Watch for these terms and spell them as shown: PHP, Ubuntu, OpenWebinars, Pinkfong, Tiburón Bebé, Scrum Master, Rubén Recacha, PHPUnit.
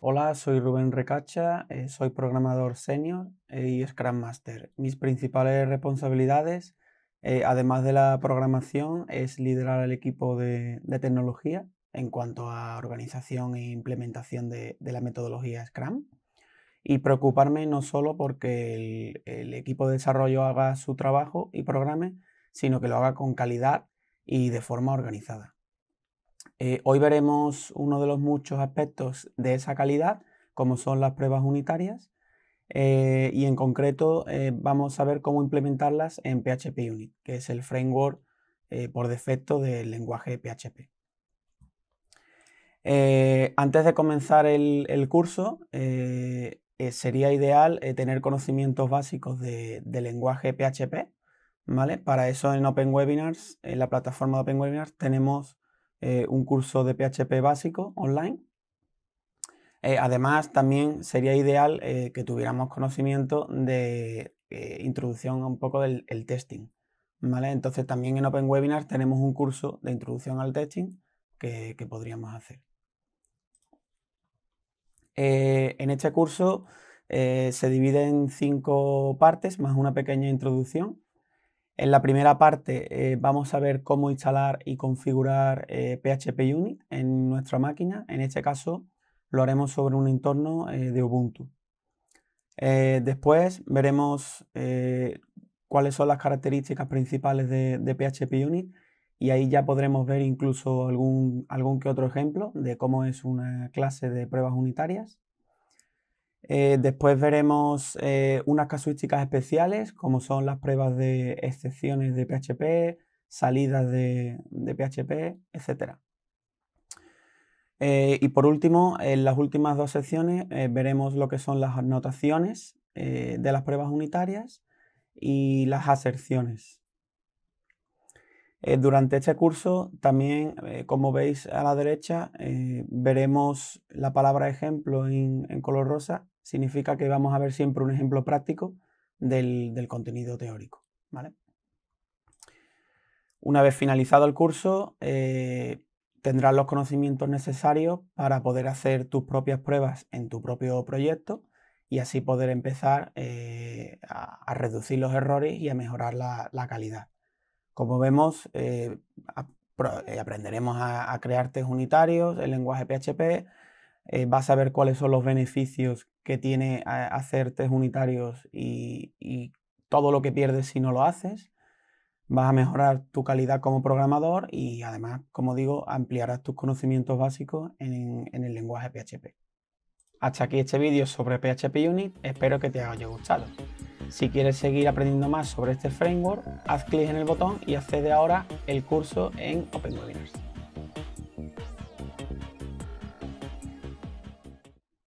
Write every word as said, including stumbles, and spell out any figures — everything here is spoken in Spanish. Hola, soy Rubén Recacha, eh, soy programador senior eh, y Scrum Master. Mis principales responsabilidades, eh, además de la programación, es liderar el equipo de, de tecnología en cuanto a organización e implementación de, de la metodología Scrum y preocuparme no solo porque el, el equipo de desarrollo haga su trabajo y programe, sino que lo haga con calidad y de forma organizada. Eh, hoy veremos uno de los muchos aspectos de esa calidad, como son las pruebas unitarias, eh, y en concreto eh, vamos a ver cómo implementarlas en PHPUnit, que es el framework eh, por defecto del lenguaje P H P. Eh, antes de comenzar el, el curso, eh, eh, sería ideal eh, tener conocimientos básicos de, de lenguaje P H P, ¿vale? Para eso en OpenWebinars, en la plataforma de OpenWebinars, tenemos eh, un curso de P H P básico online. Eh, además, también sería ideal eh, que tuviéramos conocimiento de eh, introducción a un poco del el testing, ¿vale? Entonces, también en OpenWebinars tenemos un curso de introducción al testing que, que podríamos hacer. Eh, en este curso eh, se divide en cinco partes, más una pequeña introducción. En la primera parte eh, vamos a ver cómo instalar y configurar eh, PHPUnit en nuestra máquina. En este caso lo haremos sobre un entorno eh, de Ubuntu. Eh, después veremos eh, cuáles son las características principales de, de PHPUnit y ahí ya podremos ver incluso algún, algún que otro ejemplo de cómo es una clase de pruebas unitarias. Eh, después veremos eh, unas casuísticas especiales, como son las pruebas de excepciones de P H P, salidas de, de P H P, etcétera. Eh, y por último, en las últimas dos secciones eh, veremos lo que son las anotaciones eh, de las pruebas unitarias y las aserciones. Eh, durante este curso también, eh, como veis a la derecha, eh, veremos la palabra ejemplo en, en color rosa. Significa que vamos a ver siempre un ejemplo práctico del, del contenido teórico, ¿vale? Una vez finalizado el curso, eh, tendrás los conocimientos necesarios para poder hacer tus propias pruebas en tu propio proyecto y así poder empezar eh, a, a reducir los errores y a mejorar la, la calidad. Como vemos, eh, aprenderemos a, a crear test unitarios, el lenguaje P H P, eh, vas a ver cuáles son los beneficios que tiene hacer test unitarios y, y todo lo que pierdes si no lo haces, vas a mejorar tu calidad como programador y además, como digo, ampliarás tus conocimientos básicos en, en el lenguaje P H P. Hasta aquí este vídeo sobre PHPUnit, espero que te haya gustado. Si quieres seguir aprendiendo más sobre este framework, haz clic en el botón y accede ahora al curso en OpenWebinars.